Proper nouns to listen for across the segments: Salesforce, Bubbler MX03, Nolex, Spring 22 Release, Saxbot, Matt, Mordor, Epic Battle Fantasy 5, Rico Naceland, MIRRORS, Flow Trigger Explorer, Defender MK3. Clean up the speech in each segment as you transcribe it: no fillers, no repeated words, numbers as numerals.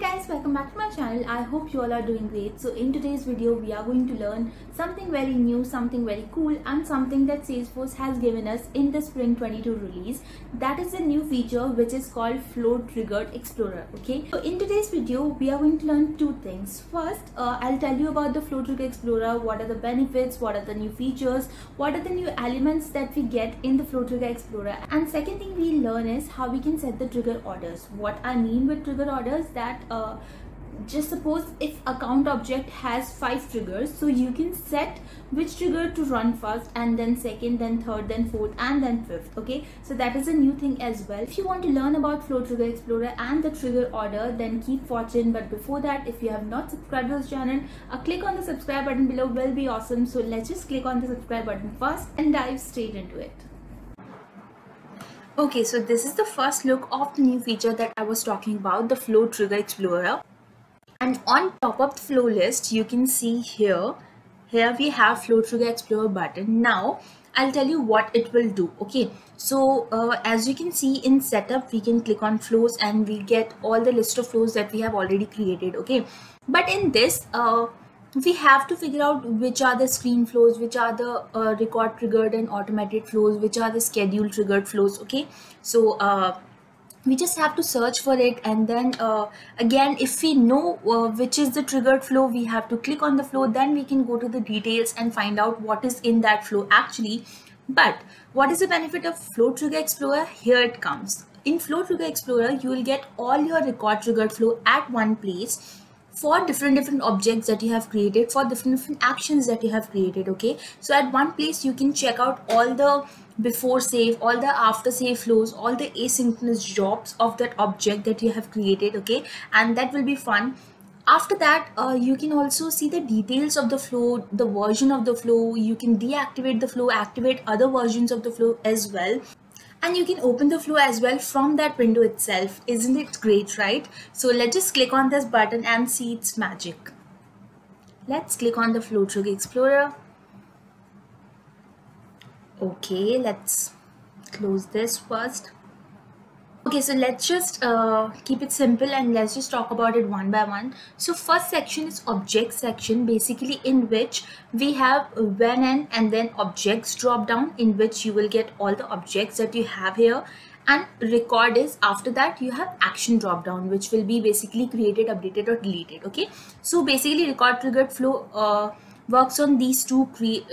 Hi guys, welcome back to my channel. I hope you all are doing great. So in today's video we are going to learn something very new, something very cool, and something that Salesforce has given us in the Spring 22 release. That is a new feature which is called Flow Trigger Explorer. Okay, so in today's video we are going to learn two things. First, I'll tell you about the Flow Trigger Explorer, what are the benefits, what are the new features, what are the new elements that we get in the Flow Trigger Explorer. And second thing we learn is how we can set the trigger orders. What I mean with trigger orders, that just suppose if account object has 5 triggers, so you can set which trigger to run first, and then second, then third, then fourth, and then fifth. Okay, so that is a new thing as well. If you want to learn about Flow Trigger Explorer and the trigger order, then keep watching. But before that, if you have not subscribed to this channel, a click on the subscribe button below will be awesome. So let's just click on the subscribe button first and dive straight into it. Okay, so this is the first look of the new feature that I was talking about, the Flow Trigger Explorer. And on top of the flow list, you can see here we have Flow Trigger Explorer button. Now, I'll tell you what it will do. Okay, so as you can see in setup, we can click on flows and we get all the list of flows that we have already created. Okay, but in this, we have to figure out which are the screen flows, which are the record triggered and automated flows, which are the schedule triggered flows. Okay, so we just have to search for it, and then again, if we know which is the triggered flow, we have to click on the flow, then we can go to the details and find out what is in that flow actually. But what is the benefit of Flow Trigger Explorer? Here it comes. In Flow Trigger Explorer, you will get all your record triggered flow at one place for different objects that you have created, for different actions that you have created. Okay, so at one place you can check out all the before save, all the after save flows, all the asynchronous jobs of that object that you have created. Okay, and that will be fun. After that, you can also see the details of the flow, the version of the flow. You can deactivate the flow, activate other versions of the flow as well. And you can open the flow as well from that window itself. Isn't it great, right? So let's just click on this button and see its magic. Let's click on the Flow Trigger Explorer. Okay, let's close this first. Okay, so let's just keep it simple and let's just talk about it one by one. So first section is object section, basically in which we have when and then objects drop down, in which you will get all the objects that you have here. And record is after that. You have action drop down, which will be basically created, updated, or deleted. Okay, so basically record triggered flow works on these three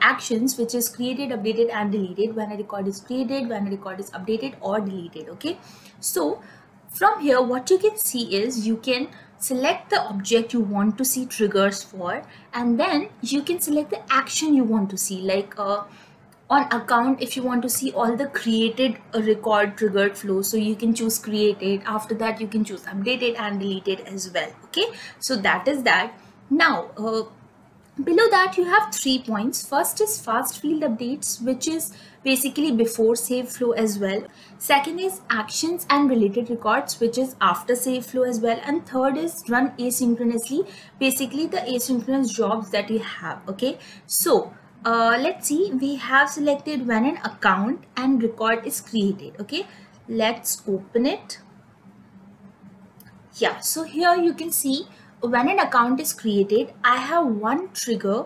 actions, which is created, updated, and deleted. When a record is created, when a record is updated or deleted. Okay, so from here what you can see is you can select the object you want to see triggers for, and then you can select the action you want to see, like on account, if you want to see all the created record triggered flow, so you can choose created. After that you can choose updated and deleted as well. Okay, so that is that. Now below that you have 3 points. First is fast field updates, which is basically before save flow as well. Second is actions and related records, which is after save flow as well. And third is run asynchronously, basically the asynchronous jobs that you have. Okay, so let's see, we have selected when an account and record is created. Okay, let's open it. Yeah, so here you can see when an account is created, I have one trigger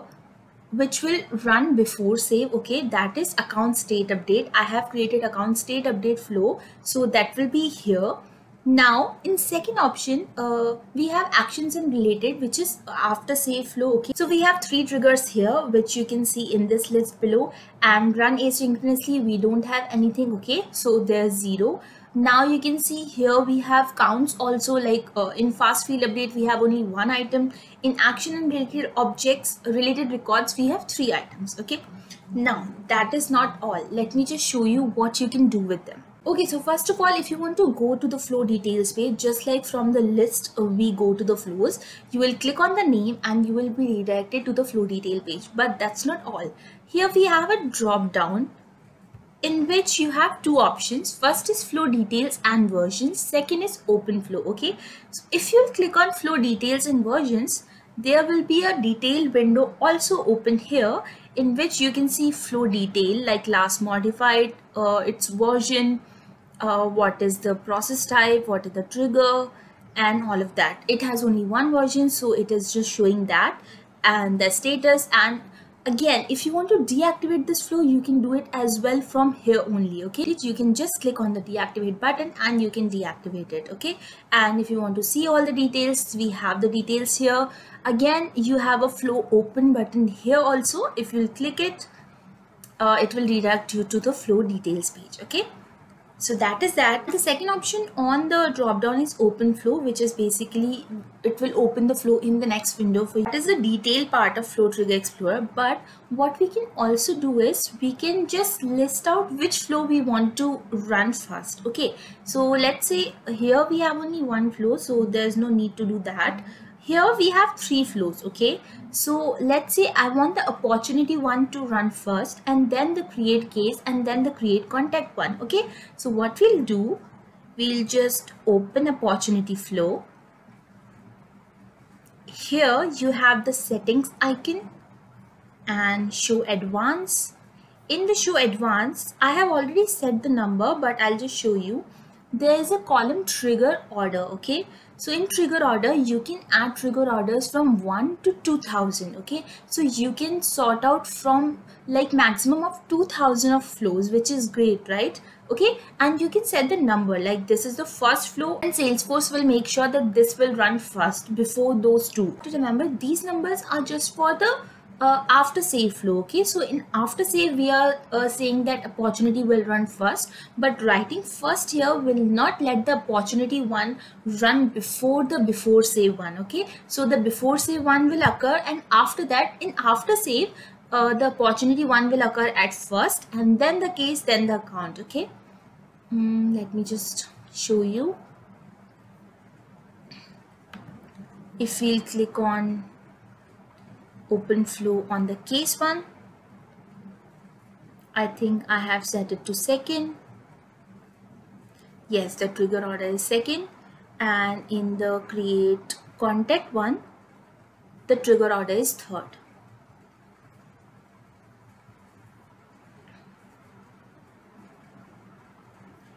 which will run before save. Okay, that is account state update. I have created account state update flow, so that will be here. Now in second option, we have actions and related, which is after save flow. Okay, so we have 3 triggers here, which you can see in this list below. And run asynchronously, we don't have anything. Okay, so there's 0. Now you can see here we have counts also, like in fast field update we have only 1 item. In action and related objects, related records, we have 3 items. Okay, now that is not all. Let me just show you what you can do with them. Okay, so first of all, if you want to go to the flow details page, just like from the list we go to the flows, you will click on the name and you will be redirected to the flow detail page. But that's not all. Here we have a drop down in which you have 2 options. First is flow details and versions, second is open flow. Okay, so if you click on flow details and versions, there will be a detail window also open here, in which you can see flow detail like last modified, its version, what is the process type, what is the trigger, and all of that. It has only one version, so it is just showing that and the status. And again, if you want to deactivate this flow, you can do it as well from here only. Okay, you can just click on the deactivate button and you can deactivate it. Okay, and if you want to see all the details, we have the details here. Again, you have a flow open button here also. If you'll click it, it will redirect you to the flow details page. Okay, so that is that. The second option on the drop down is open flow, which is basically it will open the flow in the next window for you. That is the detail part of Flow Trigger Explorer. But what we can also do is we can just list out which flow we want to run first. Okay, so let's say here we have only one flow, so there's no need to do that. Here we have three flows. Okay, so let's say I want the opportunity one to run first, and then the create case, and then the create contact one. Okay, so what we'll do, we'll just open opportunity flow. Here you have the settings icon and show advanced. In the show advanced, I have already set the number, but I'll just show you. There is a column trigger order. Okay, so in trigger order you can add trigger orders from 1 to 2000. Okay, so you can sort out from like maximum of 2000 of flows, which is great, right? Okay, and you can set the number like this is the first flow, and Salesforce will make sure that this will run first before those two. To remember, these numbers are just for the after save flow. Okay, so in after save we are saying that opportunity will run first, but writing first here will not let the opportunity one run before the before save one. Okay, so the before save one will occur, and after that in after save the opportunity one will occur at first, and then the case, then the account. Okay, let me just show you. If we'll click on open flow on the case one, I think I have set it to second. Yes, the trigger order is second, and in the create contact one the trigger order is third.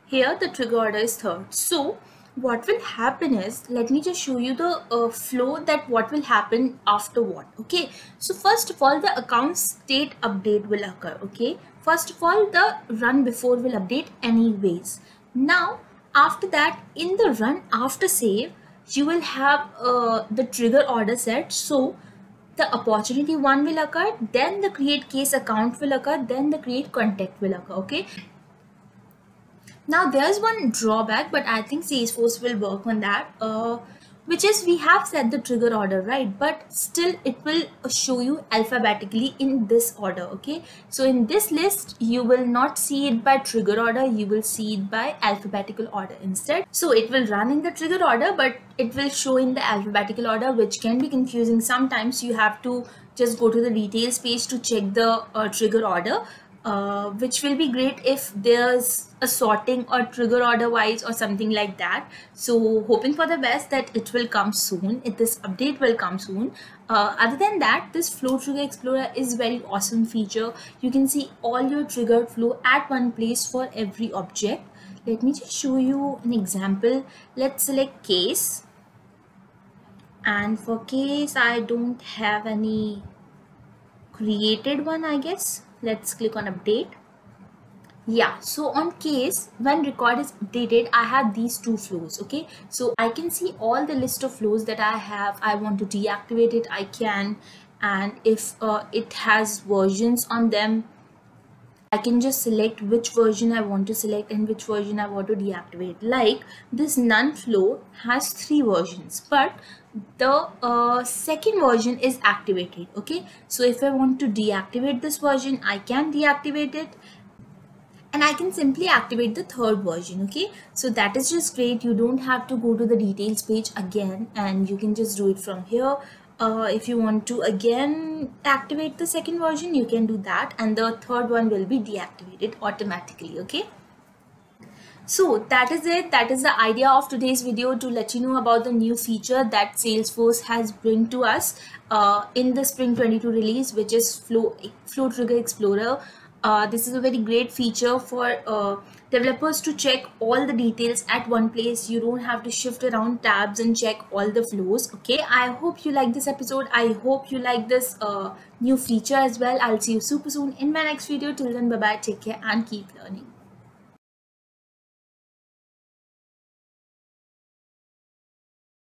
Here the trigger order is third. So what will happen is, let me just show you the flow that what will happen after what. Okay, so first of all the account state update will occur. Okay, first of all the run before will update anyways. Now after that, in the run after save you will have the trigger order set, so the opportunity one will occur, then the create case account will occur, then the create contact will occur. Okay, now there's one drawback, but I think Salesforce will work on that, which is we have set the trigger order, right? But still it will show you alphabetically in this order. Okay, so in this list you will not see it by trigger order, you will see it by alphabetical order instead. So it will run in the trigger order, but it will show in the alphabetical order, which can be confusing sometimes. You have to just go to the details page to check the trigger order, which will be great if there's a sorting or trigger order wise or something like that. So hoping for the best that it will come soon. This update will come soon. Other than that, this Flow Trigger Explorer is very awesome feature. You can see all your triggered flow at one place for every object. Let me just show you an example. Let's select case, and for case I don't have any created one, I guess. Let's click on update. Yeah, so on case, when record is updated, I have these two flows. Okay, so I can see all the list of flows that I have. I want to deactivate it, I can, and if it has versions on them, I can just select which version I want to select and which version I want to deactivate. Like this none flow has three versions, but the second version is activated. Okay, so if I want to deactivate this version, I can deactivate it, and I can simply activate the third version. Okay, so that is just great. You don't have to go to the details page again, and you can just do it from here. If you want to again activate the second version, you can do that, and the third one will be deactivated automatically. Okay, so that is it. That is the idea of today's video, to let you know about the new feature that Salesforce has bring to us in the Spring 22 release, which is Flow Trigger Explorer. This is a very great feature for developers to check all the details at one place. You don't have to shift around tabs and check all the flows. Okay, I hope you like this episode. I hope you like this new feature as well. I'll see you super soon in my next video. Till then, bye bye, take care and keep learning.